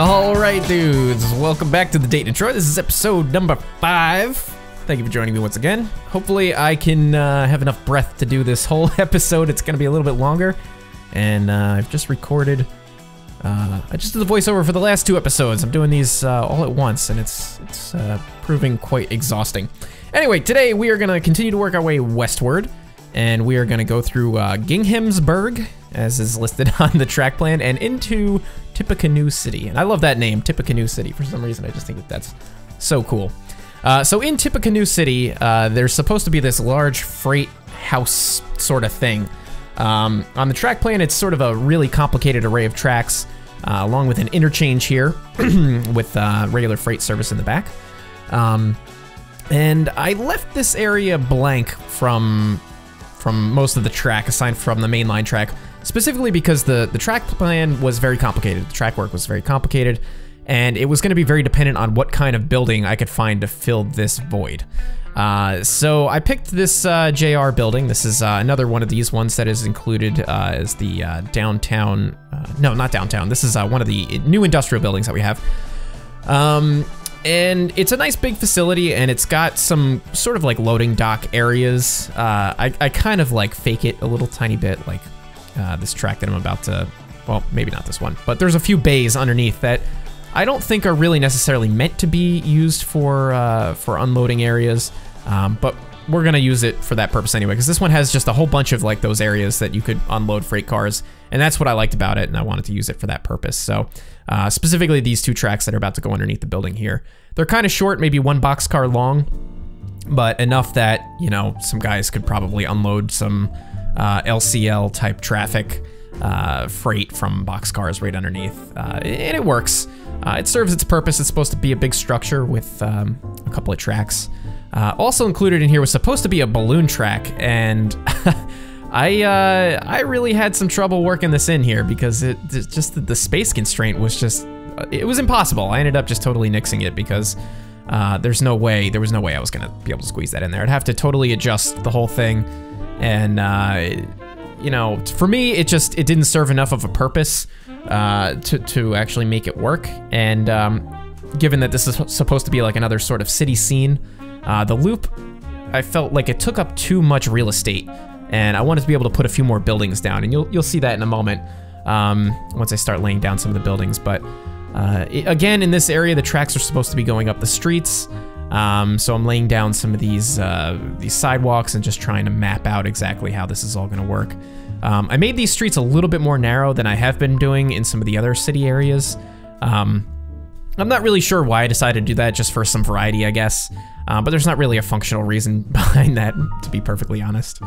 Alright dudes, welcome back to the Dayton and Troy. This is episode number 5. Thank you for joining me once again. Hopefully I can have enough breath to do this whole episode. It's gonna be a little bit longer. And I've just recorded, I just did the voiceover for the last two episodes. I'm doing these all at once and it's proving quite exhausting. Anyway, today we are gonna continue to work our way westward. And we are gonna go through Ginghamsburg, as is listed on the track plan, and into Tippecanoe City. And I love that name, Tippecanoe City. For some reason, I just think that that's so cool. So in Tippecanoe City, there's supposed to be this large freight house sort of thing. On the track plan, it's sort of a really complicated array of tracks, along with an interchange here with regular freight service in the back. And I left this area blank from most of the track, aside from the mainline track, specifically because the track plan was very complicated. The track work was very complicated, and it was going to be very dependent on what kind of building I could find to fill this void. So I picked this JR building. This is another one of these ones that is included as the downtown, no, not downtown. This is one of the new industrial buildings that we have. And it's a nice big facility, and it's got some sort of like loading dock areas. I kind of like fake it a little tiny bit, like this track that I'm about to, well, maybe not this one, but there's a few bays underneath that I don't think are really necessarily meant to be used for unloading areas, but we're gonna use it for that purpose anyway, because this one has just a whole bunch of like those areas that you could unload freight cars, and that's what I liked about it, and I wanted to use it for that purpose. So specifically these two tracks that are about to go underneath the building here, they're kind of short, maybe one boxcar long, but enough that, you know, some guys could probably unload some LCL type traffic, freight from boxcars right underneath, and it works. It serves its purpose. It's supposed to be a big structure with a couple of tracks. Also included in here was supposed to be a balloon track, and I really had some trouble working this in here because it's just the space constraint was just, it was impossible. I ended up just totally nixing it because there was no way I was gonna be able to squeeze that in there. I'd have to totally adjust the whole thing, and you know, for me, it didn't serve enough of a purpose to actually make it work. And given that this is supposed to be like another sort of city scene, the loop, I felt like it took up too much real estate, and I wanted to be able to put a few more buildings down, and you'll see that in a moment once I start laying down some of the buildings. But again, in this area, the tracks are supposed to be going up the streets, so I'm laying down some of these sidewalks and just trying to map out exactly how this is all going to work. I made these streets a little bit more narrow than I have been doing in some of the other city areas. I'm not really sure why I decided to do that, just for some variety, I guess. But there's not really a functional reason behind that, to be perfectly honest.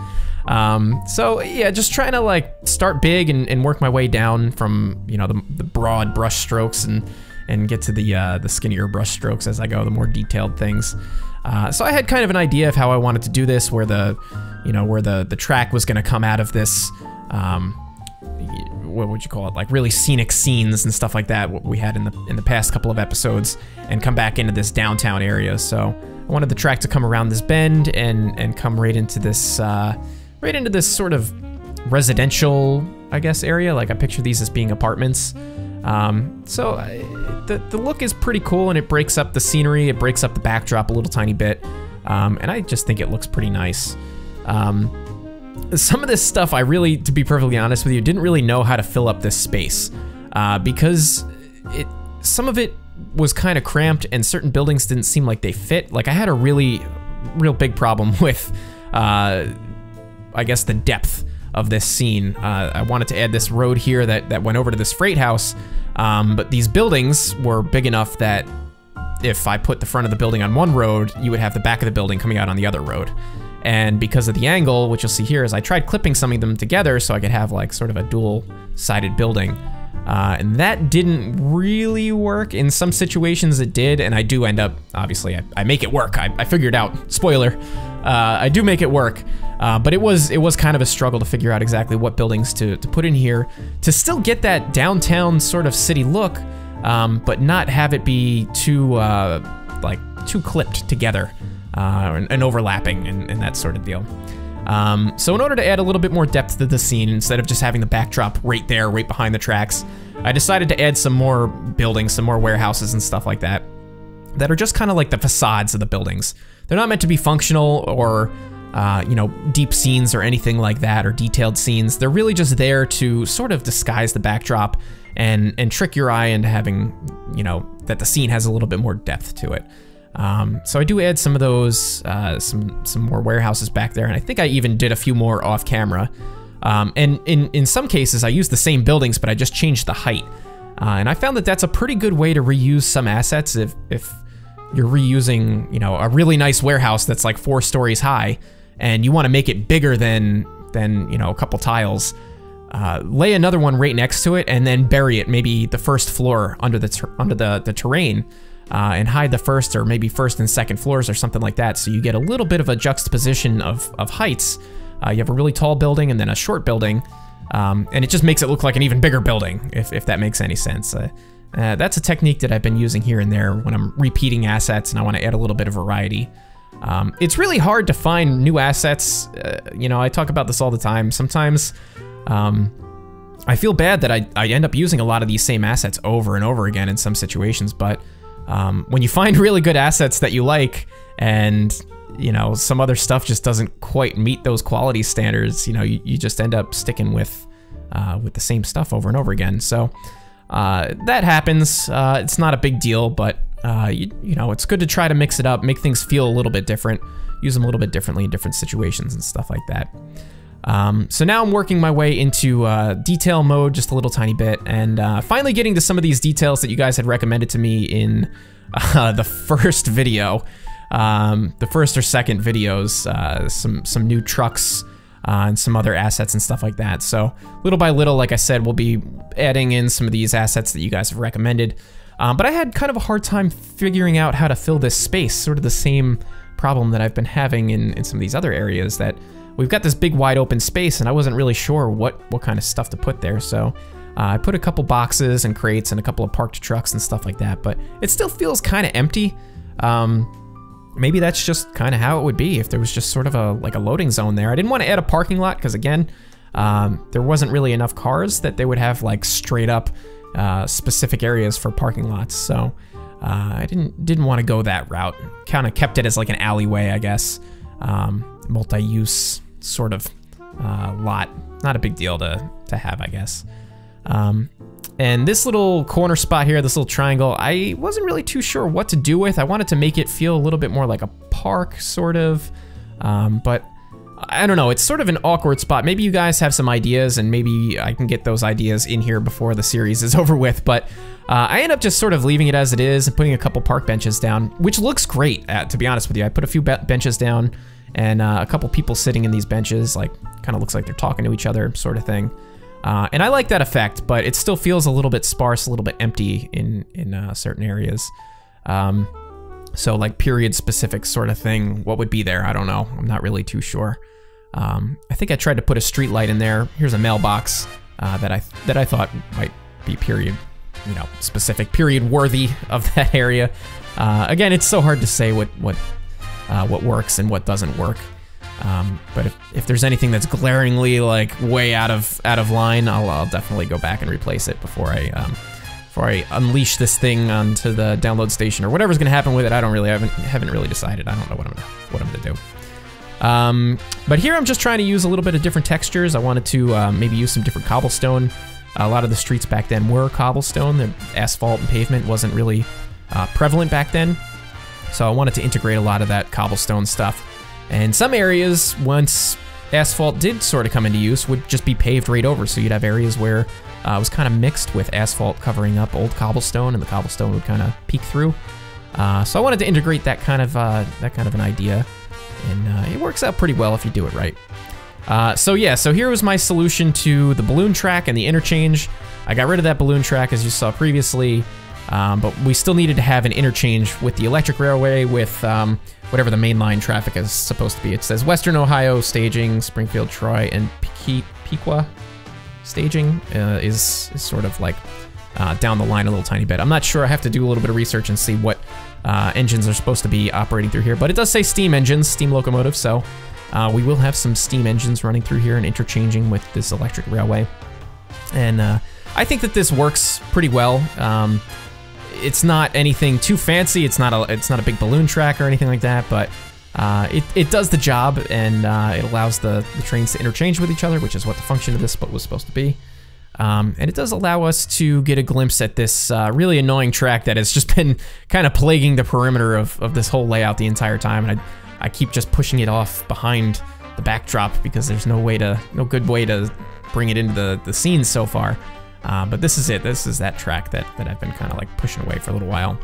So yeah, just trying to like start big and work my way down from, you know, the broad brush strokes and get to the skinnier brush strokes as I go, the more detailed things. So I had kind of an idea of how I wanted to do this, where the track was gonna come out of this, what would you call it, like really scenic scenes and stuff like that, what we had in the past couple of episodes, and come back into this downtown area. So I wanted the track to come around this bend and come right into this sort of residential, I guess, area. Like I picture these as being apartments. So the look is pretty cool, and it breaks up the scenery, it breaks up the backdrop a little tiny bit, and I just think it looks pretty nice. Some of this stuff I really, to be perfectly honest with you, didn't really know how to fill up this space, because some of it was kind of cramped, and certain buildings didn't seem like they fit. Like I had a real big problem with, I guess, the depth of this scene. I wanted to add this road here that went over to this freight house, but these buildings were big enough that if I put the front of the building on one road, you would have the back of the building coming out on the other road. And because of the angle, which you'll see here, is I tried clipping some of them together so I could have like sort of a dual-sided building. And that didn't really work. In some situations it did, and I do end up, obviously, I make it work. I figured out, spoiler, I do make it work. But it was kind of a struggle to figure out exactly what buildings to put in here to still get that downtown sort of city look, but not have it be too, like, too clipped together. And overlapping and that sort of deal. So in order to add a little bit more depth to the scene, instead of just having the backdrop right there, right behind the tracks, I decided to add some more buildings, some more warehouses and stuff like that, that are just kind of like the facades of the buildings. They're not meant to be functional or, you know, deep scenes or anything like that, or detailed scenes. They're really just there to sort of disguise the backdrop and trick your eye into having, you know, that the scene has a little bit more depth to it. So I do add some of those, some more warehouses back there, and I think I even did a few more off camera. And in some cases, I used the same buildings, but I just changed the height. And I found that that's a pretty good way to reuse some assets if you're reusing, you know, a really nice warehouse that's like 4 stories high, and you want to make it bigger than you know, a couple tiles. Lay another one right next to it, and then bury it, maybe the first floor under the terrain. And hide the first, or maybe first and second floors or something like that, so you get a little bit of a juxtaposition of heights. You have a really tall building and then a short building, and it just makes it look like an even bigger building, if that makes any sense. That's a technique that I've been using here and there when I'm repeating assets and I want to add a little bit of variety. It's really hard to find new assets. You know, I talk about this all the time. Sometimes I feel bad that I end up using a lot of these same assets over and over again in some situations, but when you find really good assets that you like, and you know, some other stuff just doesn't quite meet those quality standards, you know, you just end up sticking with the same stuff over and over again. So that happens. It's not a big deal, but you know, it's good to try to mix it up, make things feel a little bit different, use them a little bit differently in different situations and stuff like that. So now I'm working my way into detail mode just a little tiny bit, and finally getting to some of these details that you guys had recommended to me in the first video, the first or second videos, some new trucks and some other assets and stuff like that. So little by little, like I said, we'll be adding in some of these assets that you guys have recommended. But I had kind of a hard time figuring out how to fill this space, sort of the same problem that I've been having in some of these other areas, that we've got this big wide open space and I wasn't really sure what kind of stuff to put there. So I put a couple boxes and crates and a couple of parked trucks and stuff like that, but it still feels kind of empty. Maybe that's just kind of how it would be if there was just sort of like a loading zone there. I didn't want to add a parking lot because, again, there wasn't really enough cars that they would have like straight up specific areas for parking lots. So I didn't want to go that route. Kind of kept it as like an alleyway, I guess. Multi-use sort of lot. Not a big deal to have, I guess. And this little corner spot here, this little triangle, I wasn't really too sure what to do with. I wanted to make it feel a little bit more like a park, sort of. But I don't know, it's sort of an awkward spot. Maybe you guys have some ideas, and maybe I can get those ideas in here before the series is over with. But I end up just sort of leaving it as it is and putting a couple park benches down, which looks great, to be honest with you. I put a few benches down, and a couple people sitting in these benches, like, kind of looks like they're talking to each other, sort of thing. And I like that effect, but it still feels a little bit sparse, a little bit empty in certain areas. So like period specific sort of thing, what would be there? I don't know, I'm not really too sure. I think I tried to put a street light in there. Here's a mailbox that I thought might be period, you know, specific, period worthy of that area. Again, it's so hard to say what works and what doesn't work. But if there's anything that's glaringly like way out of line, I'll definitely go back and replace it before I unleash this thing onto the download station or whatever's gonna happen with it. I don't really haven't really decided. I don't know what I'm gonna do. But here I'm just trying to use a little bit of different textures. I wanted to maybe use some different cobblestone. A lot of the streets back then were cobblestone. The asphalt and pavement wasn't really prevalent back then. So I wanted to integrate a lot of that cobblestone stuff. And some areas, once asphalt did sort of come into use, would just be paved right over. So you'd have areas where it was kind of mixed with asphalt covering up old cobblestone, and the cobblestone would kind of peek through. So I wanted to integrate that kind of an idea, and it works out pretty well if you do it right. So yeah, so here was my solution to the balloon track and the interchange. I got rid of that balloon track, as you saw previously. But we still needed to have an interchange with the electric railway, with whatever the mainline traffic is supposed to be. It says Western Ohio Staging, Springfield, Troy, and Piqua Staging is sort of like down the line a little tiny bit. I'm not sure. I have to do a little bit of research and see what engines are supposed to be operating through here. But it does say steam engines, steam locomotives, so we will have some steam engines running through here and interchanging with this electric railway. And I think that this works pretty well. It's not anything too fancy. It's not a big balloon track or anything like that, but it does the job, and it allows the trains to interchange with each other, which is what the function of this was supposed to be. And it does allow us to get a glimpse at this really annoying track that has just been kind of plaguing the perimeter of this whole layout the entire time. And I keep just pushing it off behind the backdrop because there's no good way to bring it into the scene so far. But this is it. This is that track that I've been kind of like pushing away for a little while.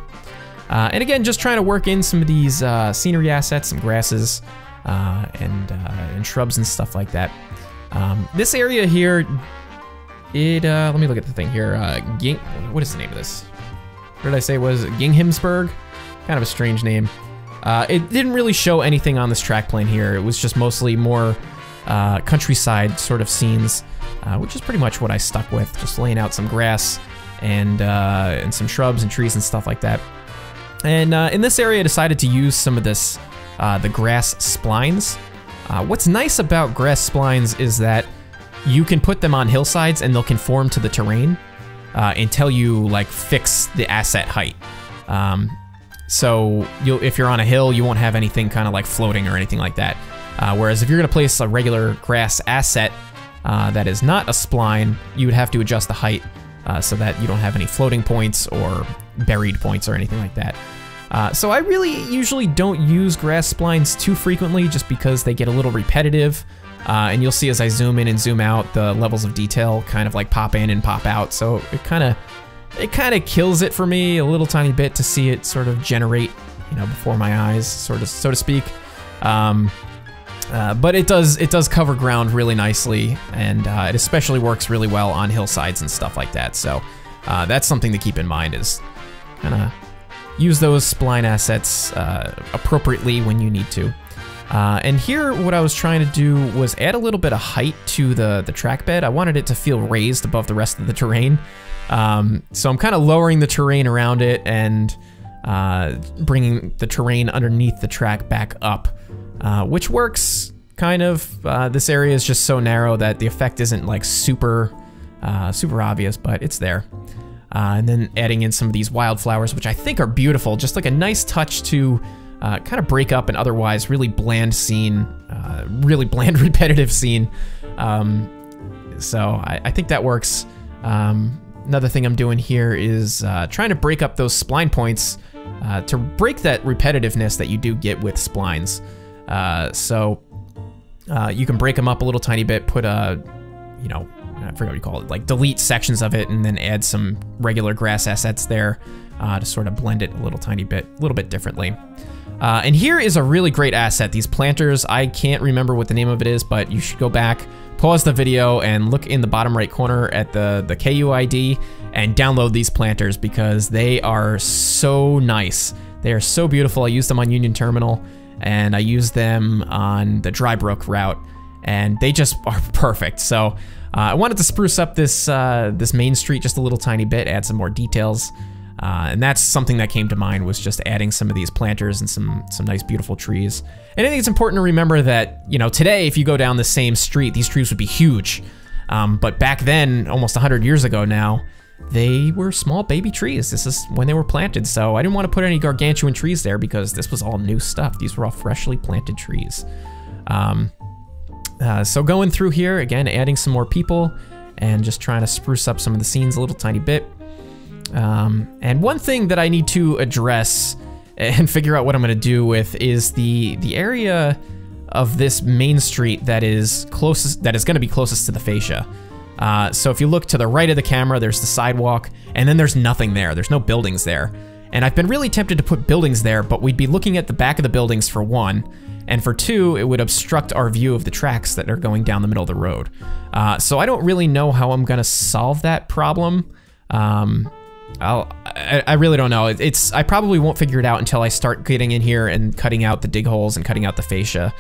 And again, just trying to work in some of these scenery assets, some grasses and shrubs and stuff like that. This area here, let me look at the thing here. What is the name of this? What did I say was Ginghamsburg? Kind of a strange name. It didn't really show anything on this track plan here. It was just mostly more countryside sort of scenes, which is pretty much what I stuck with, just laying out some grass and some shrubs and trees and stuff like that. And in this area, I decided to use some of this, the grass splines. What's nice about grass splines is that you can put them on hillsides and they'll conform to the terrain until you like fix the asset height. So if you're on a hill, you won't have anything kind of like floating or anything like that. Whereas if you're gonna place a regular grass asset that is not a spline, you would have to adjust the height so that you don't have any floating points or buried points or anything like that. So I really usually don't use grass splines too frequently just because they get a little repetitive. And you'll see as I zoom in and zoom out, the levels of detail kind of like pop in and pop out. So it kind of kills it for me a little tiny bit to see it sort of generate, you know, before my eyes, sort of, so to speak. But it does cover ground really nicely, and it especially works really well on hillsides and stuff like that. So that's something to keep in mind, is kind of use those spline assets appropriately when you need to. And here, what I was trying to do was add a little bit of height to the track bed. I wanted it to feel raised above the rest of the terrain. So I'm kind of lowering the terrain around it and bringing the terrain underneath the track back up, which works kind of. This area is just so narrow that the effect isn't like super obvious, but it's there. And then adding in some of these wildflowers, which I think are beautiful, just like a nice touch to kind of break up an otherwise really bland scene, repetitive scene. So I think that works. Another thing I'm doing here is trying to break up those spline points to break that repetitiveness that you do get with splines. So you can break them up a little tiny bit, put a, you know, I forget what you call it, like delete sections of it and then add some regular grass assets there to sort of blend it a little tiny bit, a little bit differently. And here is a really great asset, these planters. I can't remember what the name of it is, but you should go back, pause the video, and look in the bottom right corner at the KUID and download these planters because they are so nice. They are so beautiful. I used them on Union Terminal and I used them on the Drybrook route, and they just are perfect. So I wanted to spruce up this main street just a little tiny bit, add some more details. And that's something that came to mind, was just adding some of these planters and some nice beautiful trees. And I think it's important to remember that, you know, today if you go down the same street, these trees would be huge. But back then, almost 100 years ago now, they were small baby trees. This is when they were planted. So I didn't want to put any gargantuan trees there because this was all new stuff. These were all freshly planted trees. So going through here, again, adding some more people and just trying to spruce up some of the scenes a little tiny bit. And one thing that I need to address and figure out what I'm going to do with is the area of this main street that is going to be closest to the fascia. So if you look to the right of the camera, there's the sidewalk, and then there's nothing there. There's no buildings there. And I've been really tempted to put buildings there, but we'd be looking at the back of the buildings for one, and for two, it would obstruct our view of the tracks that are going down the middle of the road. So I don't really know how I'm going to solve that problem. I really don't know. I probably won't figure it out until I start getting in here and cutting out the dig holes and cutting out the fascia,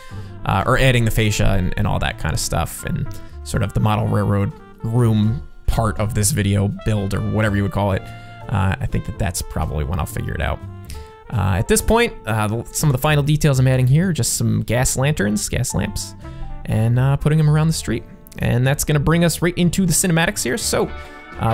or adding the fascia and all that kind of stuff, and sort of the model railroad room part of this video build, or whatever you would call it. I think that's probably when I'll figure it out. At this point, some of the final details I'm adding here are just some gas lanterns, gas lamps, and putting them around the street. And that's gonna bring us right into the cinematics here. So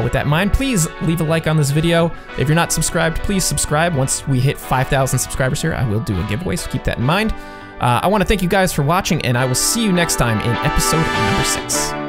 with that in mind, please leave a like on this video. If you're not subscribed, please subscribe. Once we hit 5,000 subscribers here, I will do a giveaway, so keep that in mind. I wanna thank you guys for watching, and I will see you next time in episode number 6.